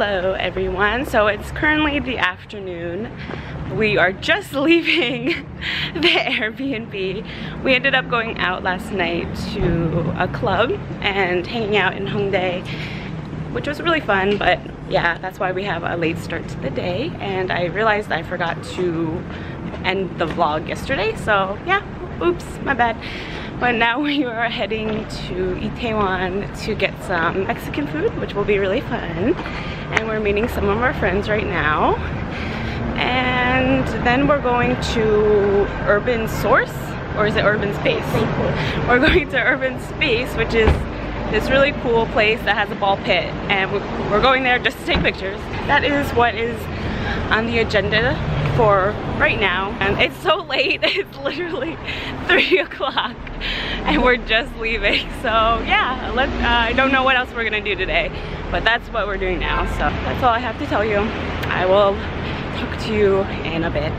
Hello everyone, so it's currently the afternoon. We are just leaving the Airbnb. We ended up going out last night to a club and hanging out in Hongdae, which was really fun, but yeah, that's why we have a late start to the day. And I realized I forgot to end the vlog yesterday, so yeah, oops, my bad. But now we are heading to Itaewon to get some Mexican food, which will be really fun. And we're meeting some of our friends right now. And then we're going to Urban Source, or is it Urban Space? We're going to Urban Space, which is this really cool place that has a ball pit. And we're going there just to take pictures. That is what is on the agenda for right now. And it's so late, it's literally 3 o'clock and we're just leaving, so yeah, let's I don't know what else we're gonna do today, but that's what we're doing now. So that's all I have to tell you. I will talk to you in a bit.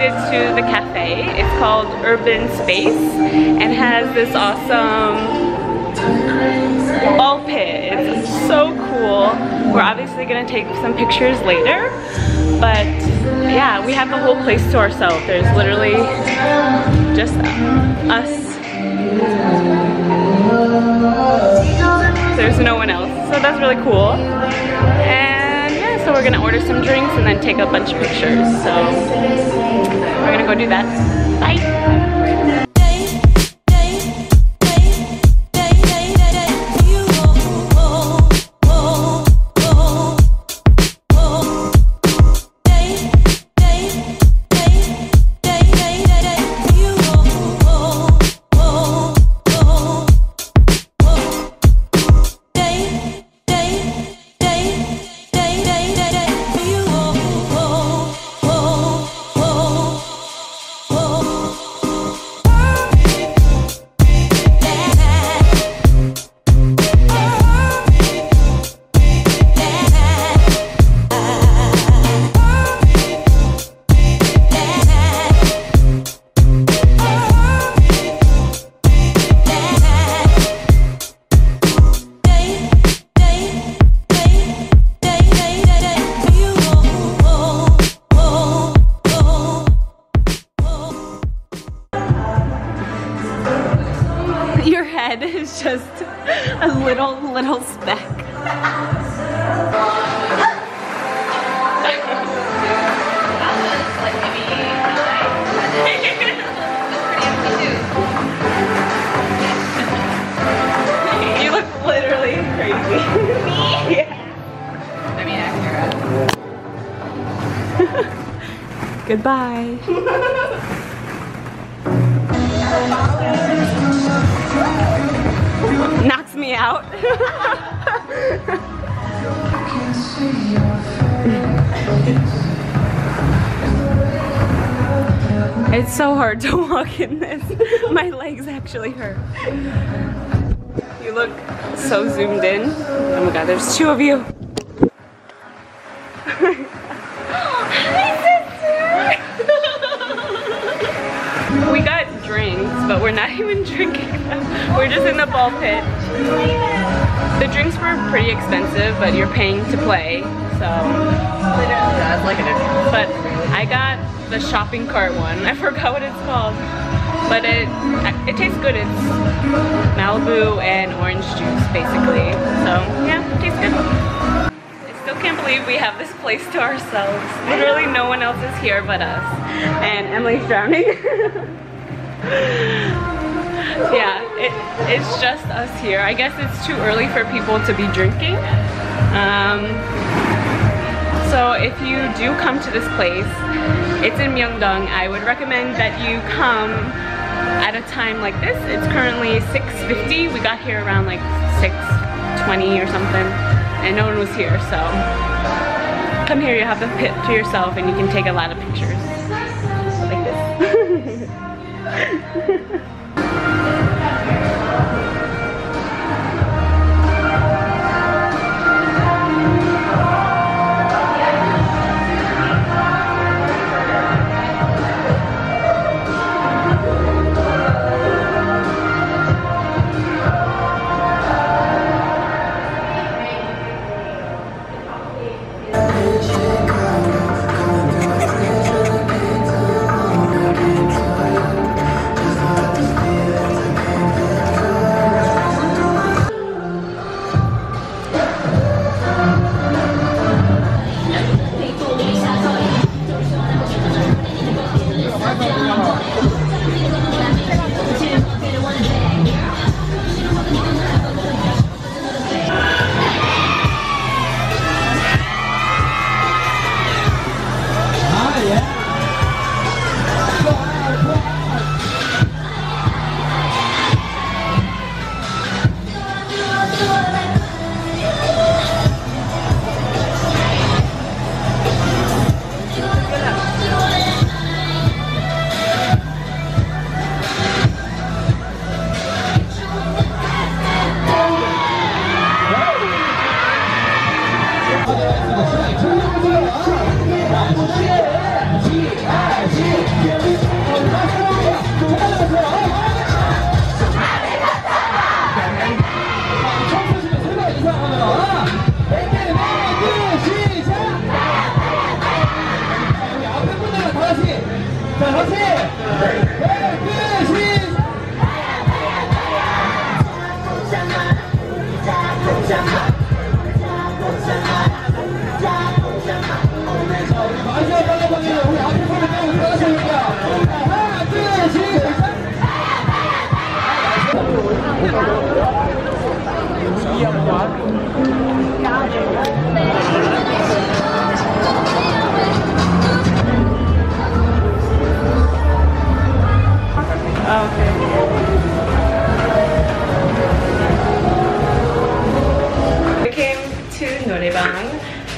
To the cafe. It's called Urban Space and has this awesome ball pit. It's so cool. We're obviously gonna take some pictures later, but yeah, we have the whole place to ourselves. There's literally just us. There's no one else, so that's really cool. And yeah, so we're gonna order some drinks and then take a bunch of pictures. So we're gonna go do that. Bye! It's just a little speck. You look literally crazy. Me? Yeah. I mean, accurate. Goodbye. Knocks me out. It's so hard to walk in this. My legs actually hurt. You look so zoomed in. Oh my god, there's two of you. But we're not even drinking them. We're just in the ball pit. The drinks were pretty expensive, but you're paying to play, so. But I got the shopping cart one. I forgot what it's called, but it tastes good. It's Malibu and orange juice, basically. So yeah, it tastes good. Still can't believe we have this place to ourselves. Literally no one else is here but us. And Emily's drowning. Yeah, it's just us here. I guess it's too early for people to be drinking. So if you do come to this place, it's in Myeongdong, I would recommend that you come at a time like this. It's currently 6:50. We got here around like 6:20 or something, and no one was here, so come here, you have the pit to yourself and you can take a lot of pictures like this.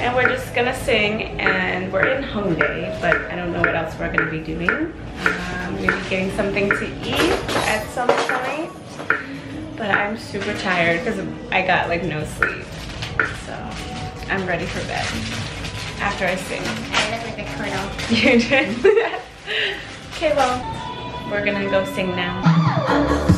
And we're just gonna sing, and we're in Hongdae, but I don't know what else we're gonna be doing. Maybe getting something to eat at some point, but I'm super tired because I got like no sleep, so I'm ready for bed after I sing. I look like a turtle. You did? Okay, well, we're gonna go sing now.